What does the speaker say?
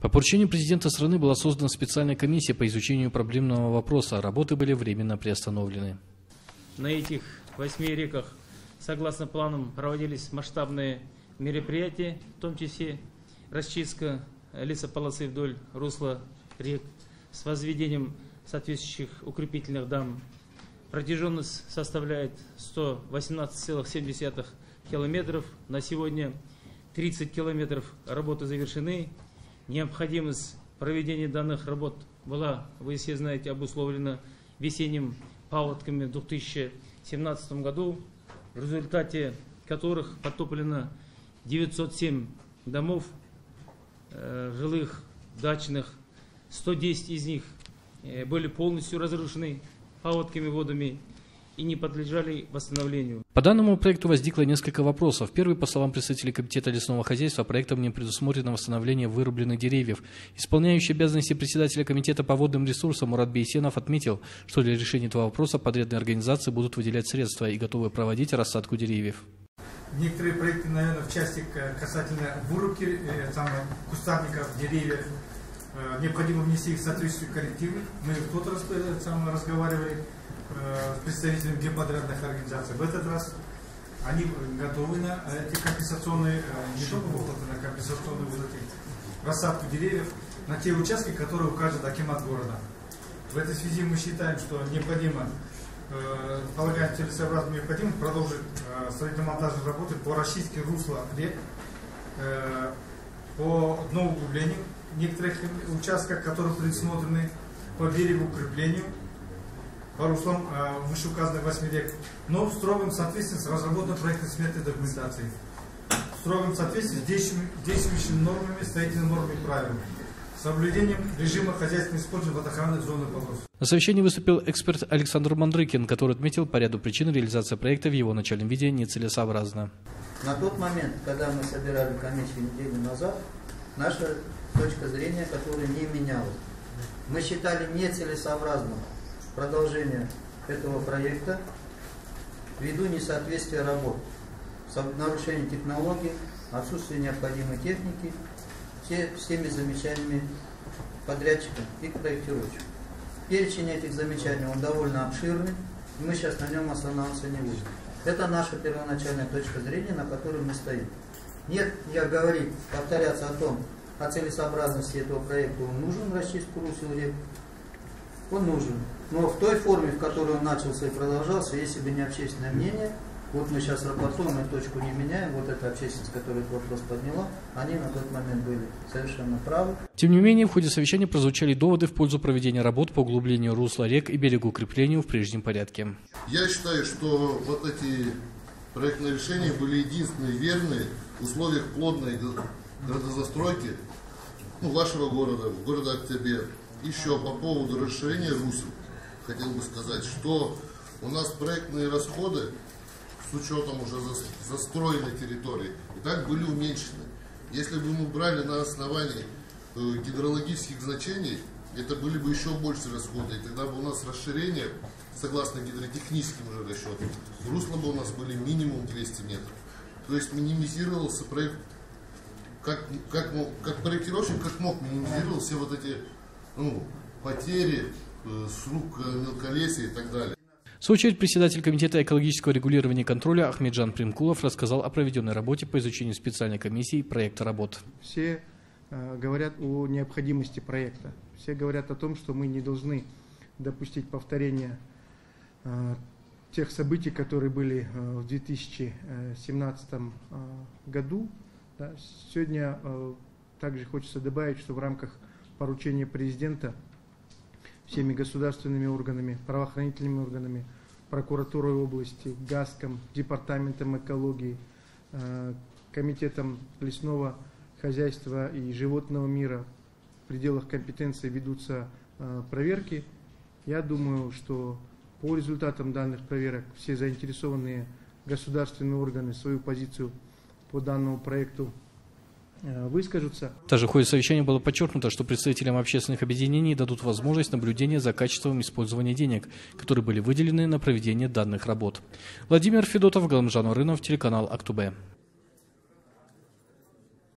По поручению президента страны была создана специальная комиссия по изучению проблемного вопроса. Работы были временно приостановлены. На этих 8 реках, согласно планам, проводились масштабные мероприятия, в том числе расчистка лесополосы вдоль русла рек с возведением соответствующих укрепительных дам. Протяженность составляет 118,7 километров. На сегодня 30 километров работы завершены. Необходимость проведения данных работ была, вы все знаете, обусловлена весенним паводками в 2017 году, в результате которых подтоплено 907 домов, жилых, дачных, 110 из них были полностью разрушены паводками, водами и не подлежали восстановлению. По данному проекту возникло несколько вопросов. Первый, по словам представителей комитета лесного хозяйства, проектом не предусмотрено восстановление вырубленных деревьев. Исполняющий обязанности председателя комитета по водным ресурсам Мурат Бейсенов отметил, что для решения этого вопроса подрядные организации будут выделять средства и готовы проводить рассадку деревьев. Некоторые проекты, наверное, в части касательно вырубки кустарников, деревьев, необходимо внести их в соответствующие коррективы. Мы тут разговаривали с представителями геоподрядных организаций. В этот раз они готовы на эти компенсационные, не только выплаты, на компенсационные выплаты, рассадку деревьев на те участки, которые укажет акимат города. В этой связи мы считаем, что необходимо, полагаем целесообразно, необходимо продолжить строительно-монтажные работы по расчистке русла рек, по дну углублению некоторых участков, которые предусмотрены по берегу укреплению, по руслам вышеуказанных 8 рек, но в строгом соответствии с разработанной проектно-сметной документацией, в строгом соответствии с действующими нормами, строительными нормами и правилами, соблюдением режима хозяйственного использования водоохранных зон и полос. На совещании выступил эксперт Александр Мандрыкин, который отметил, по ряду причин реализация проекта в его начальном виде нецелесообразна. На тот момент, когда мы собирали комиссию неделю назад, наша точка зрения, которая не менялась, мы считали нецелесообразным продолжение этого проекта ввиду несоответствия работ, нарушения технологий, отсутствия необходимой техники, всеми замечаниями подрядчиков и проектировщиков. Перечень этих замечаний, он довольно обширный, и мы сейчас на нем останавливаться не будем. Это наша первоначальная точка зрения, на которой мы стоим. Нет, я говорю, повторяться о том, о целесообразности этого проекта. Он нужен, расчистку русел рек, он нужен. Но в той форме, в которой он начался и продолжался, если бы не общественное мнение, вот мы сейчас работаем, мы точку не меняем, вот эта общественность, которая этот вопрос подняла, они на тот момент были совершенно правы. Тем не менее, в ходе совещания прозвучали доводы в пользу проведения работ по углублению русла рек и берегоукреплению в прежнем порядке. Я считаю, что вот эти проектные решения были единственные верные в условиях плотной градозастройки вашего города, города Актобе. Еще по поводу расширения русел хотел бы сказать, что у нас проектные расходы с учетом уже застроенной территории и так были уменьшены. Если бы мы брали на основании гидрологических значений, это были бы еще больше расходы. И тогда бы у нас расширение, согласно гидротехническим уже расчетам, русла бы у нас были минимум 200 метров. То есть минимизировался проект, как проектировщик как мог минимизировал все вот эти потери, срук, мелколесья и так далее. В свою очередь, председатель комитета экологического регулирования и контроля Ахметжан Примкулов рассказал о проведенной работе по изучению специальной комиссии проекта работ. Все говорят о необходимости проекта. Все говорят о том, что мы не должны допустить повторения тех событий, которые были в 2017 году. Сегодня также хочется добавить, что в рамках поручение президента всеми государственными органами, правоохранительными органами, прокуратурой области, Газком, департаментом экологии, комитетом лесного хозяйства и животного мира в пределах компетенции ведутся проверки. Я думаю, что по результатам данных проверок все заинтересованные государственные органы свою позицию по данному проекту выскажутся. Также в ходе совещания было подчеркнуто, что представителям общественных объединений дадут возможность наблюдения за качеством использования денег, которые были выделены на проведение данных работ. Владимир Федотов, Галымжан Орынов, телеканал Актобе.